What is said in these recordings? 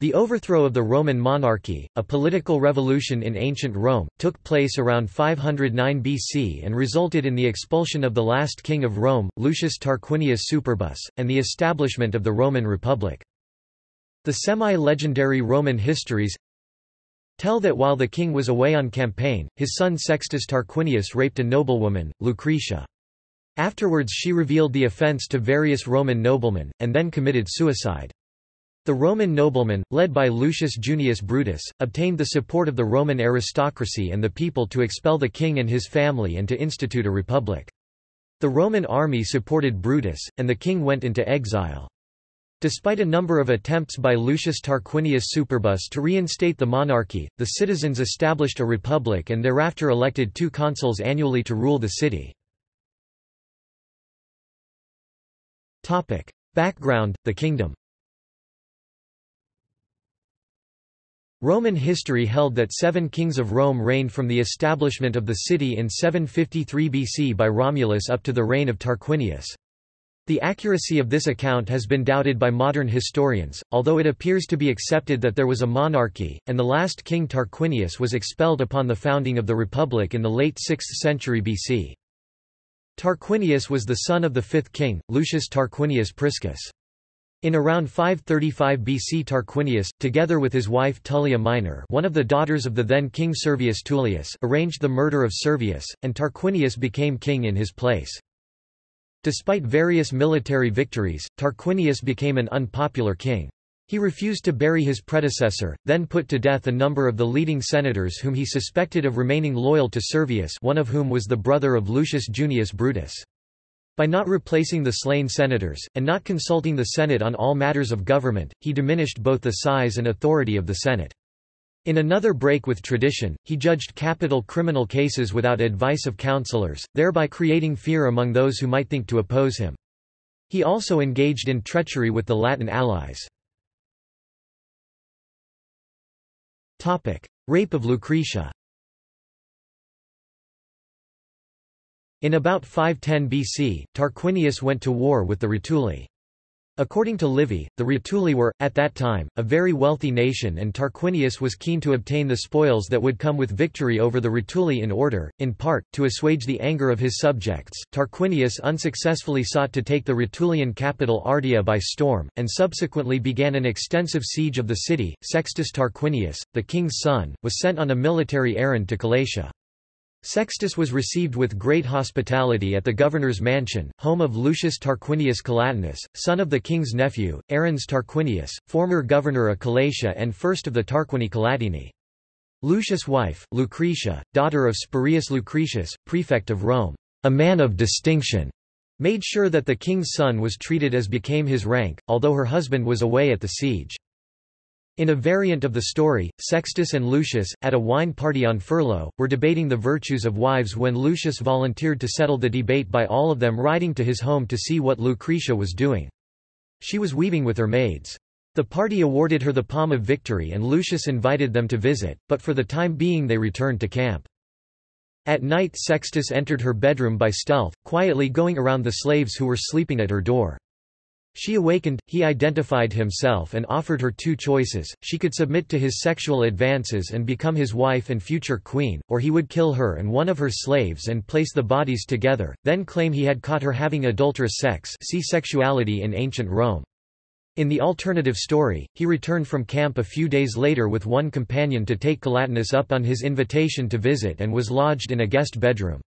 The overthrow of the Roman monarchy, a political revolution in ancient Rome, took place around 509 BC and resulted in the expulsion of the last king of Rome, Lucius Tarquinius Superbus, and the establishment of the Roman Republic. The semi-legendary Roman histories tell that while the king was away on campaign, his son Sextus Tarquinius raped a noblewoman, Lucretia. Afterwards she revealed the offense to various Roman noblemen, and then committed suicide. The Roman noblemen, led by Lucius Junius Brutus, obtained the support of the Roman aristocracy and the people to expel the king and his family and to institute a republic. The Roman army supported Brutus, and the king went into exile. Despite a number of attempts by Lucius Tarquinius Superbus to reinstate the monarchy, the citizens established a republic and thereafter elected 2 consuls annually to rule the city. Background: the kingdom. Roman history held that 7 kings of Rome reigned from the establishment of the city in 753 BC by Romulus up to the reign of Tarquinius. The accuracy of this account has been doubted by modern historians, although it appears to be accepted that there was a monarchy, and the last king Tarquinius was expelled upon the founding of the Republic in the late 6th century BC. Tarquinius was the son of the 5th king, Lucius Tarquinius Priscus. In around 535 BC Tarquinius, together with his wife Tullia Minor, one of the daughters of the then king Servius Tullius, arranged the murder of Servius, and Tarquinius became king in his place. Despite various military victories, Tarquinius became an unpopular king. He refused to bury his predecessor, then put to death a number of the leading senators whom he suspected of remaining loyal to Servius, one of whom was the brother of Lucius Junius Brutus. By not replacing the slain senators, and not consulting the Senate on all matters of government, he diminished both the size and authority of the Senate. In another break with tradition, he judged capital criminal cases without advice of counselors, thereby creating fear among those who might think to oppose him. He also engaged in treachery with the Latin allies. Rape of Lucretia. In about 510 BC, Tarquinius went to war with the Rutuli. According to Livy, the Rutuli were, at that time, a very wealthy nation, and Tarquinius was keen to obtain the spoils that would come with victory over the Rutuli in order, in part, to assuage the anger of his subjects. Tarquinius unsuccessfully sought to take the Rutulian capital Ardea by storm, and subsequently began an extensive siege of the city. Sextus Tarquinius, the king's son, was sent on a military errand to Collatia. Sextus was received with great hospitality at the governor's mansion, home of Lucius Tarquinius Collatinus, son of the king's nephew, Arruns Tarquinius, former governor of Collatia and first of the Tarquini Collatini. Lucius' wife, Lucretia, daughter of Spurius Lucretius, prefect of Rome, a man of distinction, made sure that the king's son was treated as became his rank, although her husband was away at the siege. In a variant of the story, Sextus and Lucius, at a wine party on furlough, were debating the virtues of wives when Lucius volunteered to settle the debate by all of them riding to his home to see what Lucretia was doing. She was weaving with her maids. The party awarded her the palm of victory and Lucius invited them to visit, but for the time being they returned to camp. At night Sextus entered her bedroom by stealth, quietly going around the slaves who were sleeping at her door. She awakened, he identified himself and offered her 2 choices: she could submit to his sexual advances and become his wife and future queen, or he would kill her and one of her slaves and place the bodies together, then claim he had caught her having adulterous sex. See sexuality in ancient Rome. In the alternative story, he returned from camp a few days later with 1 companion to take Collatinus up on his invitation to visit and was lodged in a guest bedroom.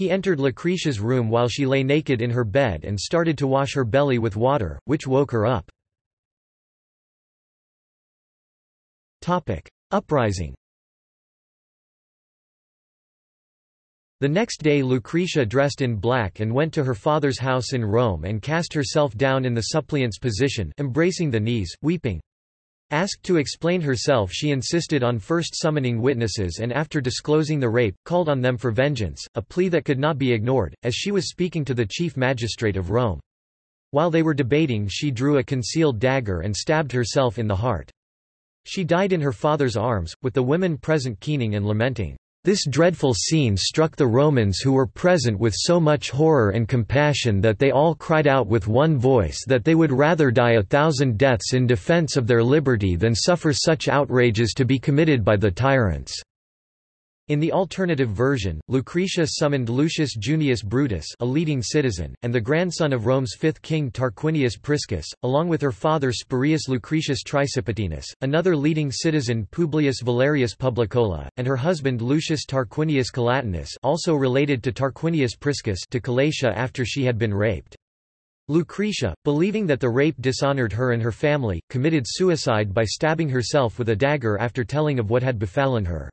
He entered Lucretia's room while she lay naked in her bed and started to wash her belly with water, which woke her up. Uprising. The next day Lucretia dressed in black and went to her father's house in Rome and cast herself down in the suppliant's position, embracing the knees, weeping. Asked to explain herself, she insisted on first summoning witnesses and after disclosing the rape, called on them for vengeance, a plea that could not be ignored, as she was speaking to the chief magistrate of Rome. While they were debating she drew a concealed dagger and stabbed herself in the heart. She died in her father's arms, with the women present keening and lamenting, This dreadful scene struck the Romans who were present with so much horror and compassion that they all cried out with one voice that they would rather die 1,000 deaths in defense of their liberty than suffer such outrages to be committed by the tyrants. In the alternative version, Lucretia summoned Lucius Junius Brutus, a leading citizen, and the grandson of Rome's fifth king Tarquinius Priscus, along with her father Spurius Lucretius Tricipitinus, another leading citizen Publius Valerius Publicola, and her husband Lucius Tarquinius Collatinus, also related to Tarquinius Priscus, to Collatia after she had been raped. Lucretia, believing that the rape dishonored her and her family, committed suicide by stabbing herself with a dagger after telling of what had befallen her.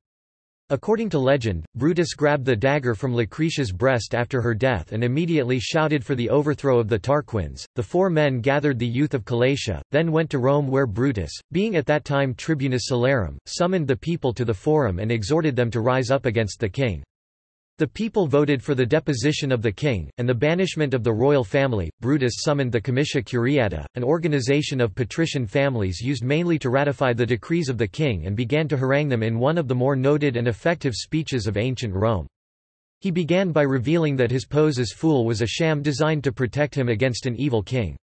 According to legend, Brutus grabbed the dagger from Lucretia's breast after her death and immediately shouted for the overthrow of the Tarquins. The four men gathered the youth of Collatia, then went to Rome where Brutus, being at that time Tribunus Celerum, summoned the people to the Forum and exhorted them to rise up against the king. The people voted for the deposition of the king, and the banishment of the royal family. Brutus summoned the Comitia Curiata, an organization of patrician families used mainly to ratify the decrees of the king, and began to harangue them in one of the more noted and effective speeches of ancient Rome. He began by revealing that his pose as fool was a sham designed to protect him against an evil king.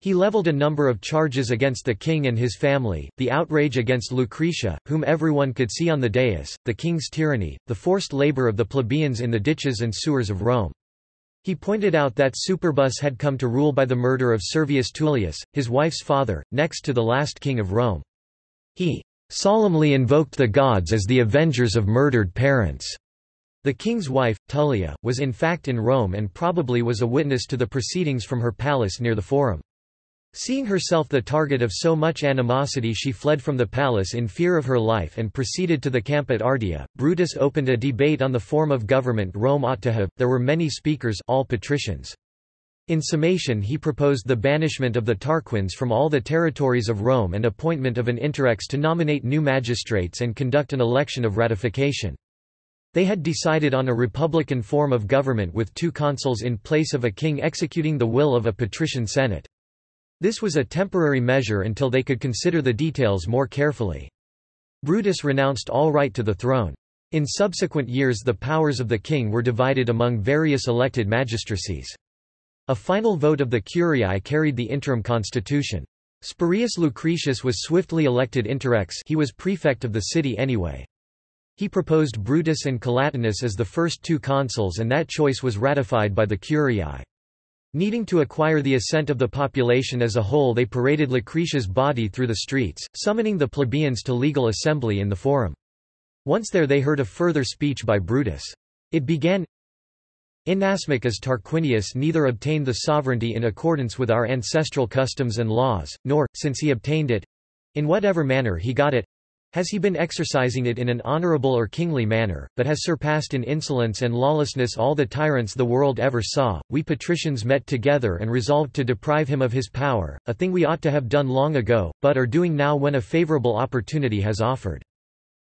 He leveled a number of charges against the king and his family, the outrage against Lucretia, whom everyone could see on the dais, the king's tyranny, the forced labor of the plebeians in the ditches and sewers of Rome. He pointed out that Superbus had come to rule by the murder of Servius Tullius, his wife's father, next to the last king of Rome. He solemnly invoked the gods as the avengers of murdered parents. The king's wife, Tullia, was in fact in Rome and probably was a witness to the proceedings from her palace near the Forum. Seeing herself the target of so much animosity, she fled from the palace in fear of her life and proceeded to the camp at Ardea. Brutus opened a debate on the form of government Rome ought to have. There were many speakers, all patricians. In summation, he proposed the banishment of the Tarquins from all the territories of Rome and appointment of an interrex to nominate new magistrates and conduct an election of ratification. They had decided on a republican form of government with two consuls in place of a king executing the will of a patrician senate. This was a temporary measure until they could consider the details more carefully. Brutus renounced all right to the throne. In subsequent years, the powers of the king were divided among various elected magistracies. A final vote of the curiae carried the interim constitution. Spurius Lucretius was swiftly elected interrex. He was prefect of the city anyway. He proposed Brutus and Collatinus as the first two consuls, and that choice was ratified by the curiae. Needing to acquire the assent of the population as a whole, they paraded Lucretia's body through the streets, summoning the plebeians to legal assembly in the Forum. Once there, they heard a further speech by Brutus. It began, "Inasmuch as Tarquinius neither obtained the sovereignty in accordance with our ancestral customs and laws, nor, since he obtained it, in whatever manner he got it, has he been exercising it in an honorable or kingly manner, but has surpassed in insolence and lawlessness all the tyrants the world ever saw, we patricians met together and resolved to deprive him of his power, a thing we ought to have done long ago, but are doing now when a favorable opportunity has offered.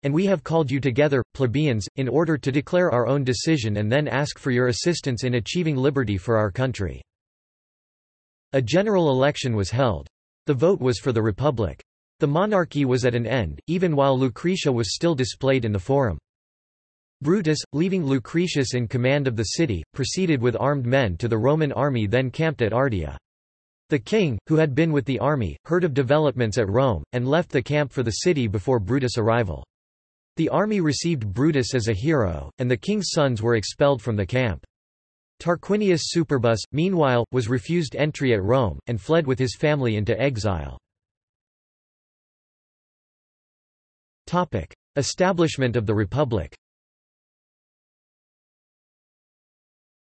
And we have called you together, plebeians, in order to declare our own decision and then ask for your assistance in achieving liberty for our country." A general election was held. The vote was for the Republic. The monarchy was at an end, even while Lucretia was still displayed in the Forum. Brutus, leaving Lucretius in command of the city, proceeded with armed men to the Roman army then camped at Ardea. The king, who had been with the army, heard of developments at Rome, and left the camp for the city before Brutus' arrival. The army received Brutus as a hero, and the king's sons were expelled from the camp. Tarquinius Superbus, meanwhile, was refused entry at Rome, and fled with his family into exile. Topic: Establishment of the Republic.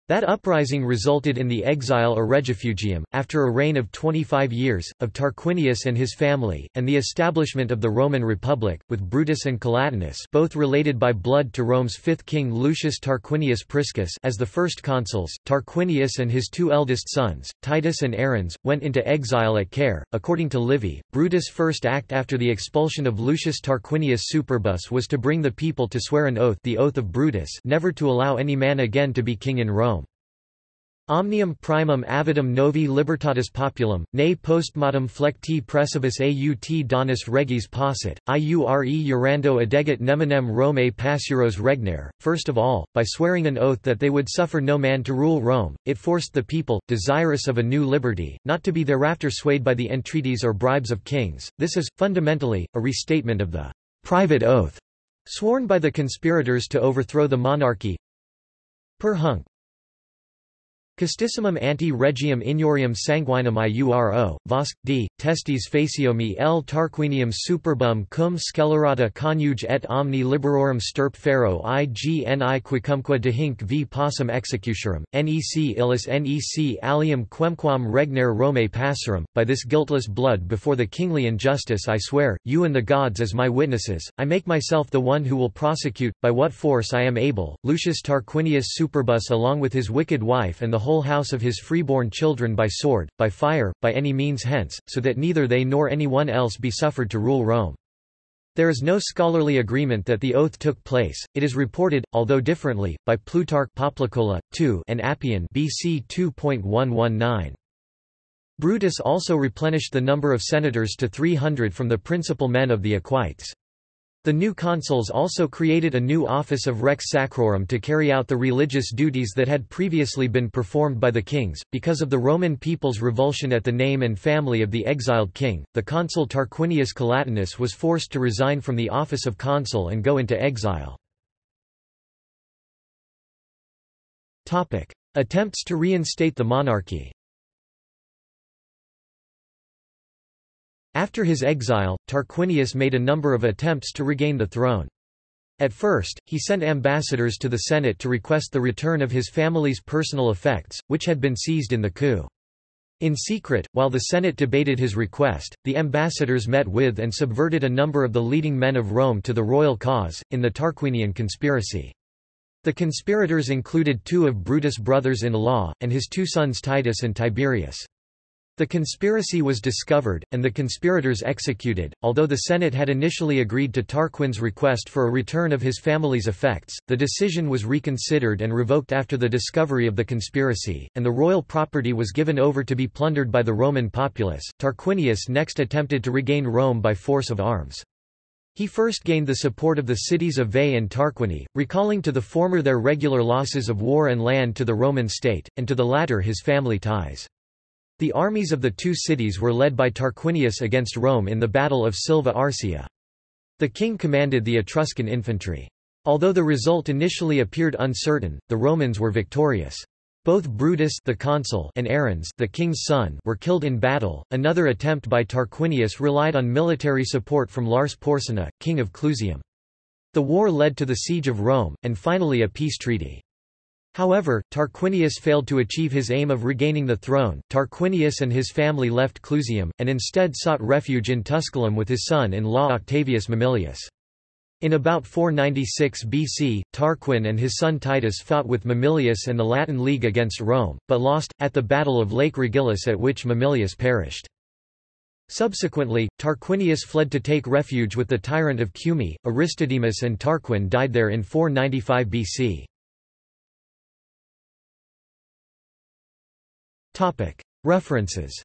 That uprising resulted in the exile or regifugium, after a reign of 25 years, of Tarquinius and his family, and the establishment of the Roman Republic, with Brutus and Collatinus, both related by blood to Rome's fifth king Lucius Tarquinius Priscus, as the first consuls. Tarquinius and his two eldest sons, Titus and Arruns, went into exile at Caere. According to Livy, Brutus' first act after the expulsion of Lucius Tarquinius Superbus was to bring the people to swear an oath, the oath of Brutus, never to allow any man again to be king in Rome. Omnium primum avidum novi libertatis populum, ne postmodum flecti precibus aut donis regis possit, iure urando adegat neminem Romae passuros regnare. First of all, by swearing an oath that they would suffer no man to rule Rome, it forced the people, desirous of a new liberty, not to be thereafter swayed by the entreaties or bribes of kings. This is, fundamentally, a restatement of the private oath sworn by the conspirators to overthrow the monarchy. Per hunc. Castissimum anti regium ignorium sanguinum iuro, Vosc. D. Testes faciomii L. Tarquinium superbum cum scelerata conjuge et omni liberorum stirp fero I gni quicumque dehinc v possum executionum, nec illis nec allium quemquam regnare Romae passerum. By this guiltless blood before the kingly injustice I swear, you and the gods as my witnesses, I make myself the one who will prosecute, by what force I am able, Lucius Tarquinius Superbus along with his wicked wife and the whole house of his freeborn children by sword, by fire, by any means hence, so that neither they nor anyone else be suffered to rule Rome. There is no scholarly agreement that the oath took place. It is reported, although differently, by Plutarch Publicola, 2 and Appian BC 2.119. Brutus also replenished the number of senators to 300 from the principal men of the equites. The new consuls also created a new office of Rex Sacrorum to carry out the religious duties that had previously been performed by the kings. Because of the Roman people's revulsion at the name and family of the exiled king, the consul Tarquinius Collatinus was forced to resign from the office of consul and go into exile. Topic: Attempts to reinstate the monarchy. After his exile, Tarquinius made a number of attempts to regain the throne. At first, he sent ambassadors to the Senate to request the return of his family's personal effects, which had been seized in the coup. In secret, while the Senate debated his request, the ambassadors met with and subverted a number of the leading men of Rome to the royal cause, in the Tarquinian conspiracy. The conspirators included two of Brutus' brothers-in-law, and his two sons Titus and Tiberius. The conspiracy was discovered, and the conspirators executed. Although the Senate had initially agreed to Tarquin's request for a return of his family's effects, the decision was reconsidered and revoked after the discovery of the conspiracy, and the royal property was given over to be plundered by the Roman populace. Tarquinius next attempted to regain Rome by force of arms. He first gained the support of the cities of Veii and Tarquini, recalling to the former their regular losses of war and land to the Roman state, and to the latter his family ties. The armies of the two cities were led by Tarquinius against Rome in the Battle of Silva Arsia. The king commanded the Etruscan infantry. Although the result initially appeared uncertain, the Romans were victorious. Both Brutus the consul and Arruns the king's son were killed in battle. Another attempt by Tarquinius relied on military support from Lars Porsena, king of Clusium. The war led to the siege of Rome, and finally a peace treaty. However, Tarquinius failed to achieve his aim of regaining the throne. Tarquinius and his family left Clusium, and instead sought refuge in Tusculum with his son-in-law Octavius Mamilius. In about 496 BC, Tarquin and his son Titus fought with Mamilius and the Latin League against Rome, but lost, at the Battle of Lake Regillus at which Mamilius perished. Subsequently, Tarquinius fled to take refuge with the tyrant of Cumae, Aristodemus, and Tarquin died there in 495 BC. References